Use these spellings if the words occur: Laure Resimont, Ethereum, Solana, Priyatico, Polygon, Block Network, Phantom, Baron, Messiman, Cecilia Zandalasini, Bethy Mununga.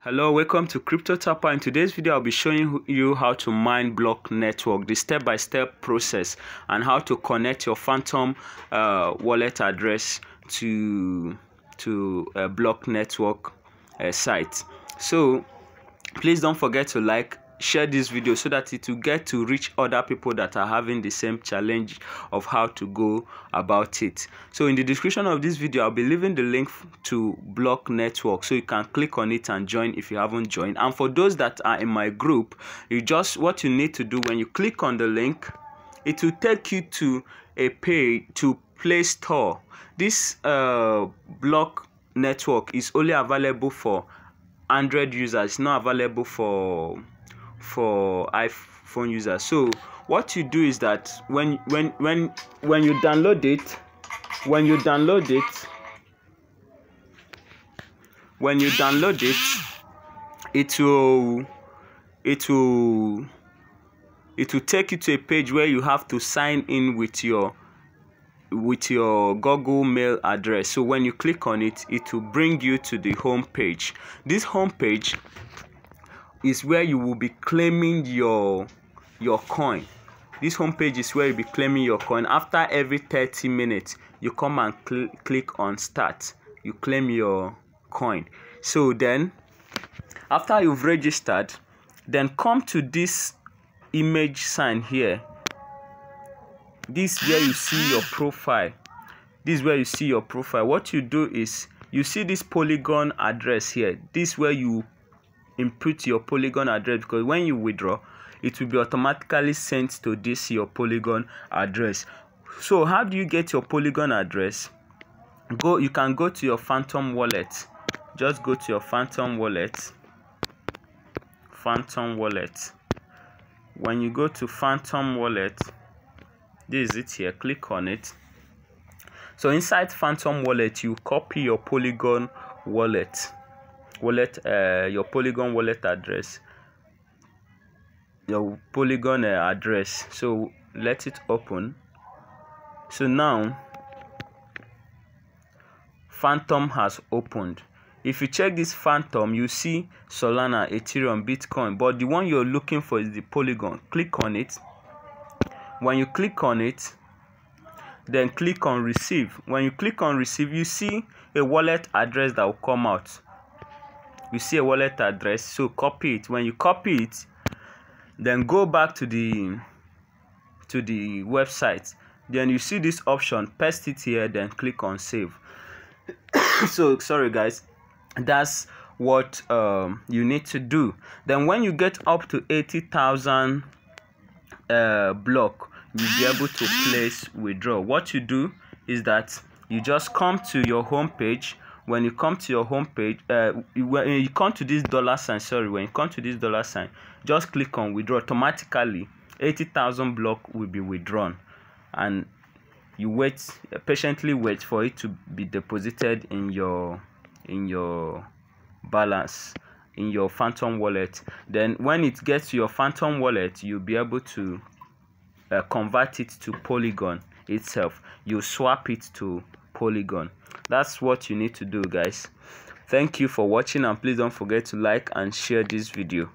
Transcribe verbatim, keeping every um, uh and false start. Hello, welcome to Crypto Tapper. In today's video, I'll be showing you how to mine Block Network, the step-by-step process, and how to connect your Phantom uh, wallet address to to a Block Network uh, site. So please don't forget to like, share this video so that it will get to reach other people that are having the same challenge of how to go about it. So in the description of this video, I'll be leaving the link to Block Network, so you can click on it and join if you haven't joined. And for those that are in my group, you just what you need to do when you click on the link, it will take you to a page to Play Store. This uh, Block Network is only available for Android users. It's not available for for iPhone users. So what you do is that when when when when you download it when you download it when you download it it will it will it will take you to a page where you have to sign in with your with your Google mail address. So when you click on it, it will bring you to the home page. This home page is where you will be claiming your your coin. This homepage is where you'll be claiming your coin. After every thirty minutes, you come and cl click on start. You claim your coin. So then after you've registered, then come to this image sign here. This is where you see your profile. This is where you see your profile. What you do is you see this Polygon address here. This is where you input your Polygon address, because when you withdraw, it will be automatically sent to this your Polygon address. So how do you get your Polygon address? Go, you can go to your Phantom wallet. Just go to your Phantom wallet. Phantom wallet. When you go to Phantom wallet, this is it here. Click on it. So inside Phantom wallet, you copy your Polygon wallet. wallet uh, your Polygon wallet address your Polygon uh, address. So let it open. So now Phantom has opened. If you check this Phantom, you see Solana, Ethereum, Bitcoin, but the one you're looking for is the Polygon. Click on it. When you click on it, then click on receive. When you click on receive, you see a wallet address that will come out. You see a wallet address, so copy it. When you copy it, then go back to the to the website. Then you see this option, paste it here, then click on save. So sorry guys, that's what um, you need to do. Then when you get up to eighty thousand uh, block, you'll be able to place withdraw. What you do is that you just come to your home page. When you come to your home page, uh, when you come to this dollar sign, sorry, when you come to this dollar sign, just click on withdraw. Automatically, eighty thousand block will be withdrawn. And you wait, patiently wait for it to be deposited in your, in your balance, in your Phantom wallet. Then when it gets to your Phantom wallet, you'll be able to uh, convert it to Polygon itself. You swap it to Polygon. That's what you need to do, guys. Thank you for watching, and please don't forget to like and share this video.